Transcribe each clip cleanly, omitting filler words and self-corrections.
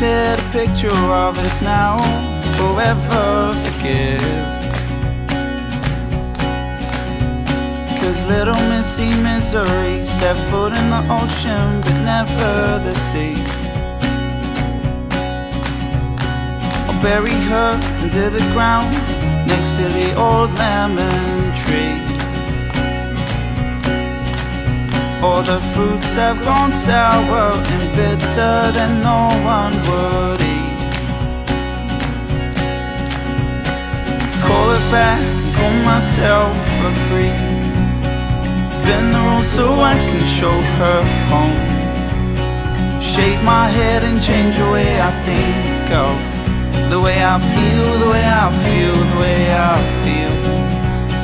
painted a picture of us now. Forever forgive, 'cause little Missy Missouri set foot in the ocean but never the sea. I'll bury her under the ground next to the old lemon tree, for the fruits have gone sour and bitter that no one would eat. Call it back and call myself for free. Bend the rules so I can show her home. Shave my head and change the way I think of, the way I feel, the way I feel, the way I feel,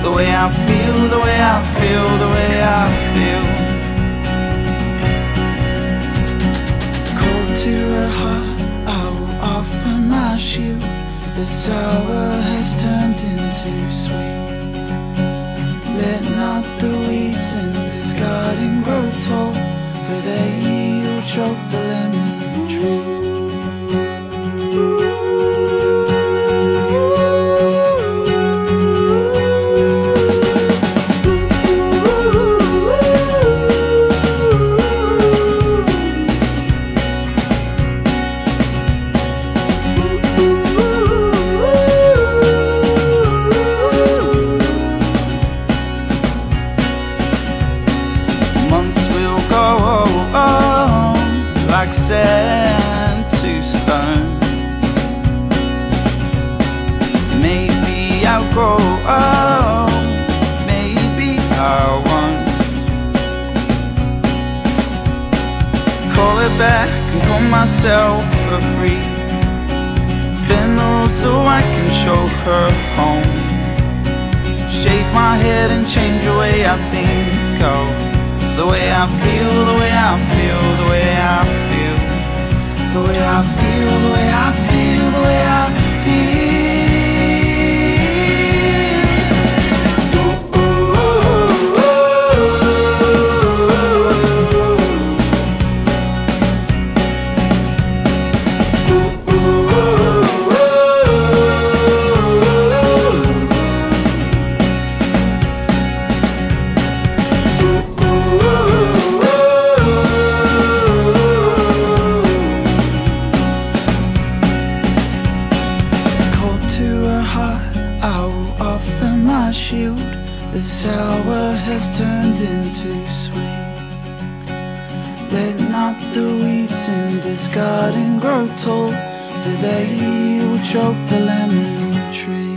the way I feel, the way I feel, the way I feel. To her heart, I will offer my shield. The sour has turned into sweet. Let not the weeds in this garden grow tall, for they will choke the lemon tree. Sand to stone. Maybe I'll grow up, maybe I won't. Call it back and call myself for free. Bend the rules so I can show her home. Shave my head and change the way I think of, the way I feel, the way I feel, the way I feel, the way I feel, the way I feel, the way I feel. Ooh, ooh, ooh, ooh, ooh, ooh, ooh, ooh, ooh, ooh, ooh, ooh. I will offer my shield. The sour has turned into sweet. Let not the weeds in this garden grow tall, for they will choke the lemon tree.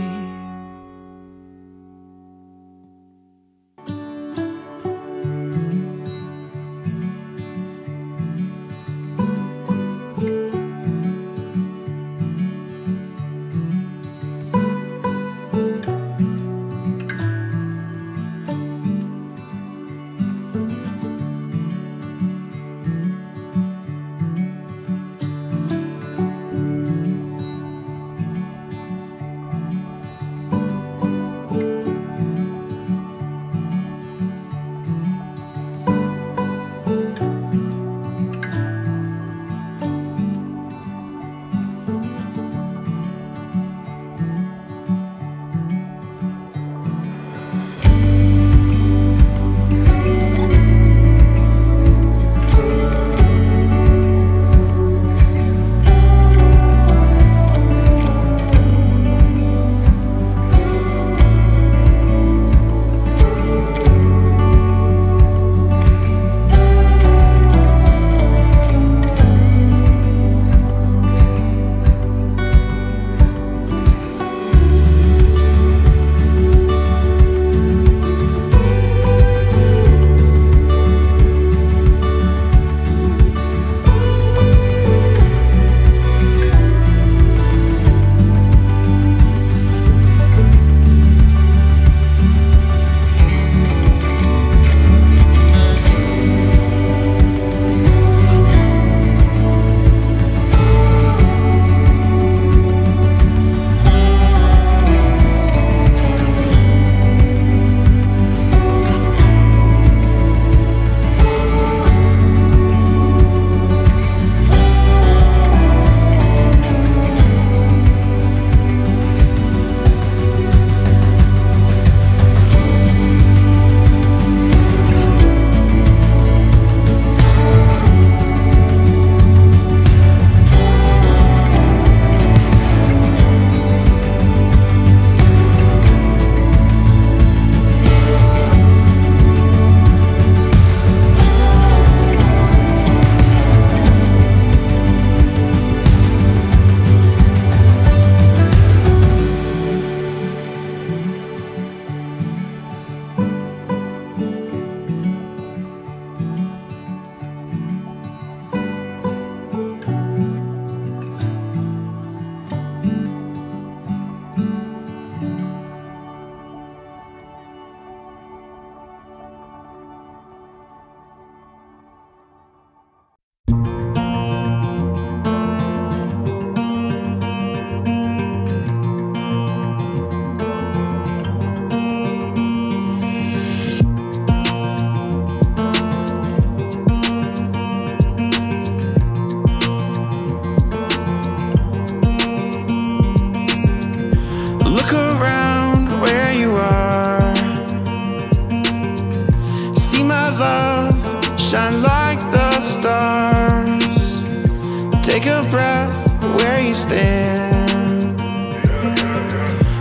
stand.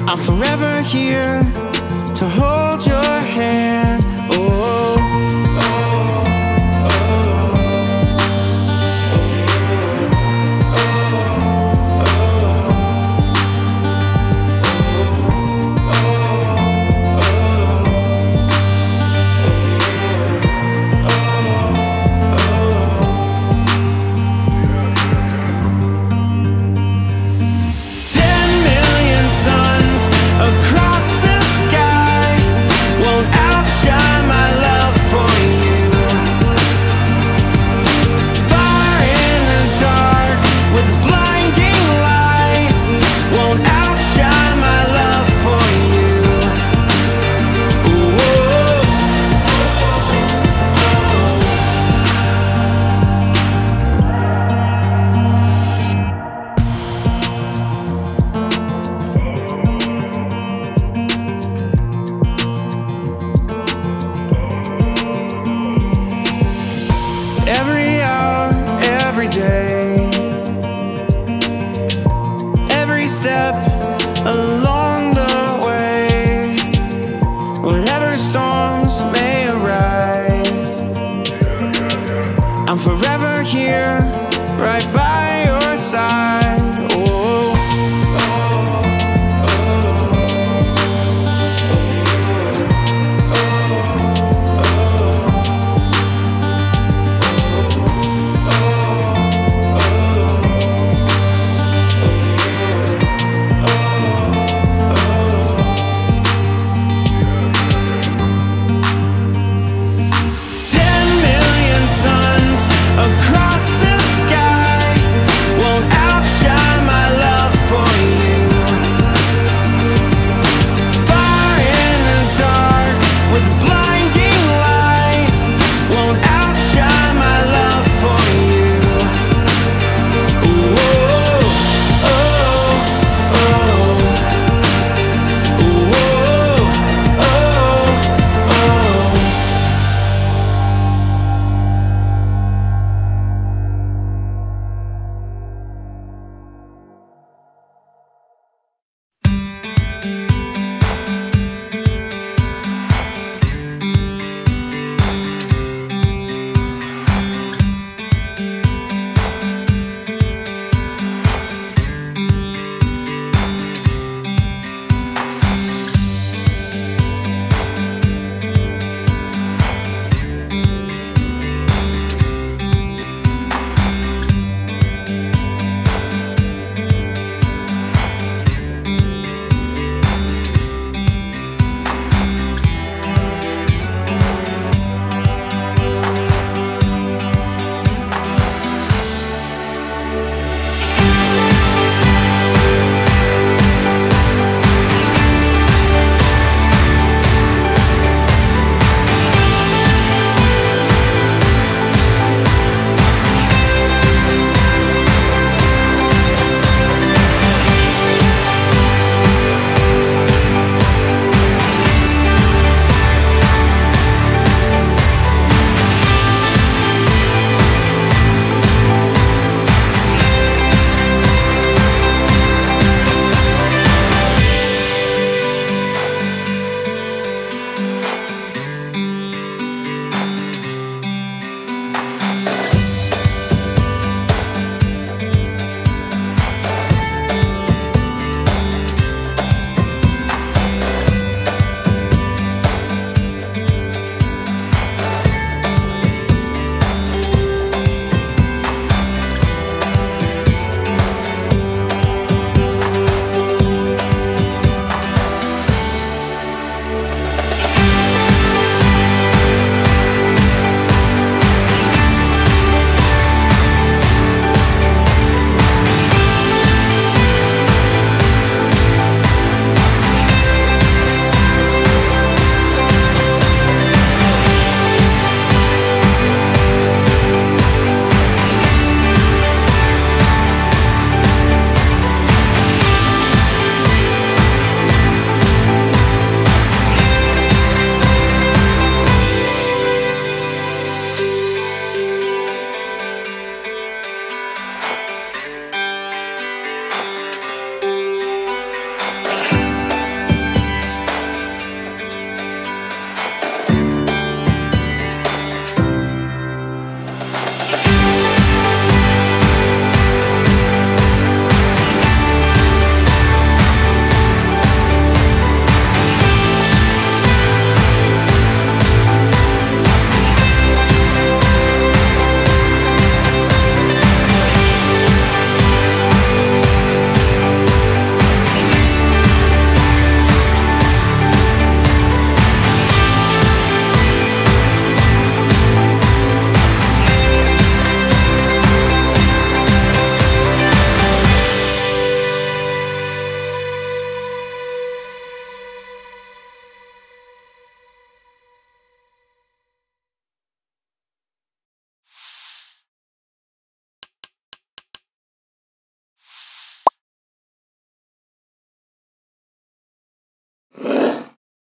I'm forever here to hold your hand. Oh, oh, oh, oh, oh, oh, oh. 10 million suns across the step along the way. Whatever storms may arise, I'm forever here, right by your side.